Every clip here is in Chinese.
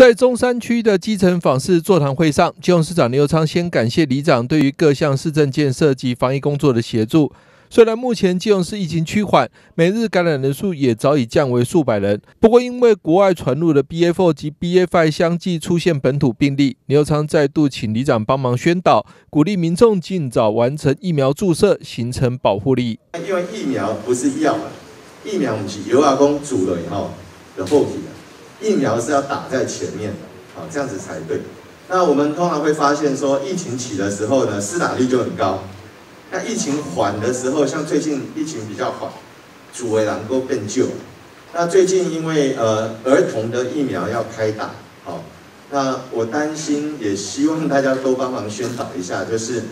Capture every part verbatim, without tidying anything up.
在中山区的基层访视座谈会上，基隆市长林右昌先感谢里长对于各项市政建设及防疫工作的协助。虽然目前基隆市疫情趋缓，每日感染人数也早已降为数百人，不过因为国外传入的 B A 四 及 B A 五 相继出现本土病例，林右昌再度请里长帮忙宣导，鼓励民众尽早完成疫苗注射，形成保护力。因为疫苗不是药，疫苗不是药啊，讲煮了以后的后体啊。 疫苗是要打在前面的，啊，这样子才对。那我们通常会发现说，疫情起的时候呢，施打率就很高。那疫情缓的时候，像最近疫情比较缓，主为能够更旧。那最近因为呃儿童的疫苗要开打，好、哦，那我担心，也希望大家多帮忙宣导一下，就是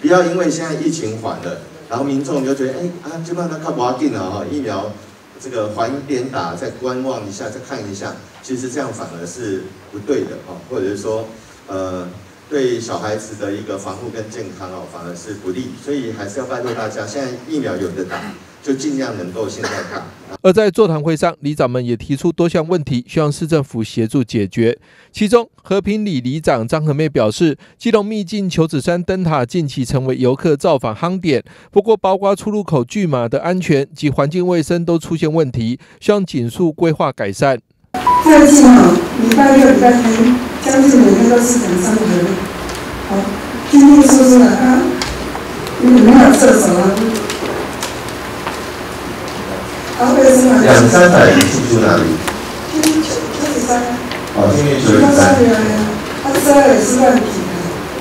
不要因为现在疫情缓了，然后民众就觉得，哎、欸、啊，就让他看不要紧了哈，疫苗。 这个缓一点打，再观望一下，再看一下，其实这样反而是不对的哦，或者是说，呃，对小孩子的一个防护跟健康哦，反而是不利，所以还是要拜托大家，现在疫苗有的打，就尽量能够现在打。而在座谈会上，里长们也提出多项问题，希望市政府协助解决。其中，和平里里长张和妹表示，基隆秘境求子山灯塔近期成为游客造访夯点，不过包括出入口拒马的安全及环境卫生都出现问题，希望紧速规划改善。最近啊，礼拜六、礼拜天将近每天都是人山人海。好、哦，今天说出来啊，你没有厕所啊？ 两三百人住哪里？天九九十三。哦，天九十三。他虽然也是万平的，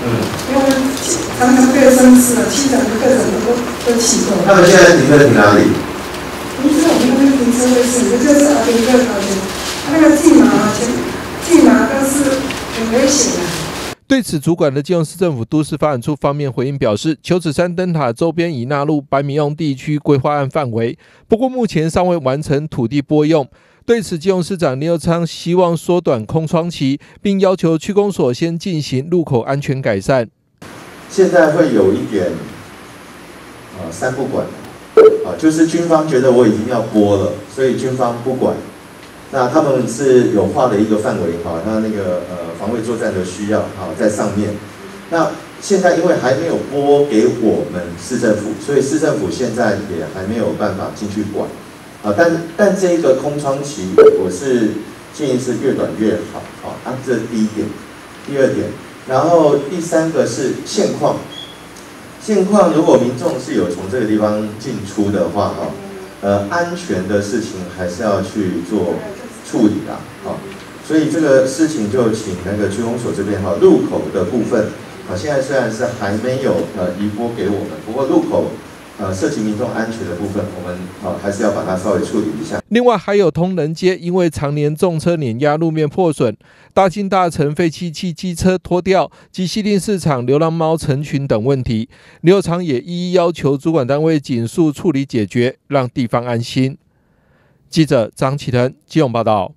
嗯，因为刚刚被升职了，区长的各种都都启动。他们现在停车停哪里？不是我们那边停车位是，就是阿兵哥那边，他那个进马前进马，但是很危险啊。 对此，主管的基隆市政府都市发展处方面回应表示，求子山灯塔周边已纳入白米用地区规划案范围，不过目前尚未完成土地拨用。对此，基隆市长林右昌希望缩短空窗期，并要求区公所先进行路口安全改善。现在会有一点，呃，三不管，啊、呃，就是军方觉得我已经要拨了，所以军方不管。 那他们是有画的一个范围哈，那那个呃防卫作战的需要哈在上面。那现在因为还没有拨给我们市政府，所以市政府现在也还没有办法进去管啊。但但这一个空窗期，我是建议是越短越好啊。啊，这是第一点，第二点，然后第三个是现况。现况如果民众是有从这个地方进出的话哈，呃安全的事情还是要去做。 处理啦，好、哦，所以这个事情就请那个区公所这边哈、哦，路口的部分啊、哦，现在虽然是还没有呃移拨给我们，不过路口呃涉及民众安全的部分，我们啊、哦、还是要把它稍微处理一下。另外还有通仁街，因为常年重车碾压路面破损，大清大城废弃汽机车拖吊及西碇市场流浪猫成群等问题，林右昌也一一要求主管单位紧速处理解决，让地方安心。 记者张启腾基隆报道。